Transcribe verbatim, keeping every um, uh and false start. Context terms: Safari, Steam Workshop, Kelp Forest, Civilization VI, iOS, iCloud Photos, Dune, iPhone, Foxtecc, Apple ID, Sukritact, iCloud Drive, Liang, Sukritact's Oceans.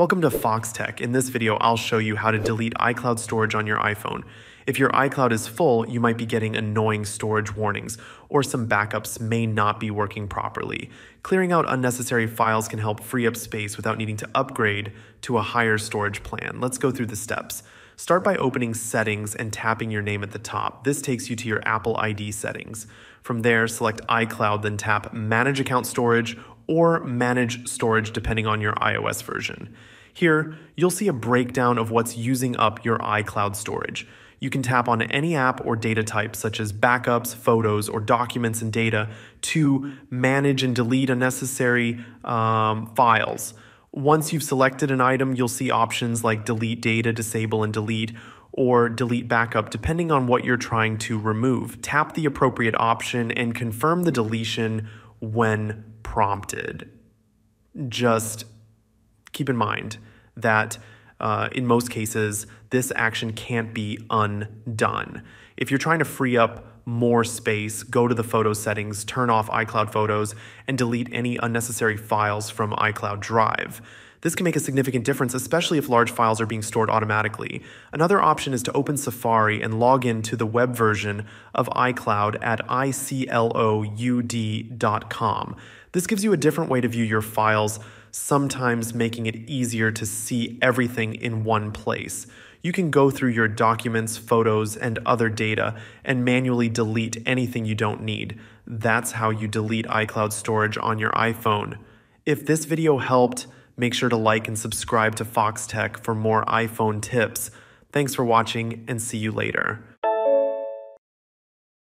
Welcome to Foxtecc. In this video, I'll show you how to delete iCloud storage on your iPhone. If your iCloud is full, you might be getting annoying storage warnings, or some backups may not be working properly. Clearing out unnecessary files can help free up space without needing to upgrade to a higher storage plan. Let's go through the steps. Start by opening Settings and tapping your name at the top. This takes you to your Apple I D settings. From there, select iCloud, then tap Manage Account Storage or Manage Storage depending on your iOS version. Here, you'll see a breakdown of what's using up your iCloud storage. You can tap on any app or data type such as backups, photos, or documents and data to manage and delete unnecessary um, files. Once you've selected an item, you'll see options like delete data, disable and delete, or delete backup, depending on what you're trying to remove. Tap the appropriate option and confirm the deletion when prompted. Just keep in mind that uh, in most cases, this action can't be undone. If you're trying to free up more space, go to the photo settings, turn off iCloud Photos, and delete any unnecessary files from iCloud Drive. This can make a significant difference, especially if large files are being stored automatically. Another option is to open Safari and log in to the web version of iCloud at i cloud dot com. This gives you a different way to view your files, sometimes making it easier to see everything in one place. You can go through your documents, photos, and other data and manually delete anything you don't need. That's how you delete iCloud storage on your iPhone. If this video helped, make sure to like and subscribe to Foxtecc for more iPhone tips. Thanks for watching and see you later.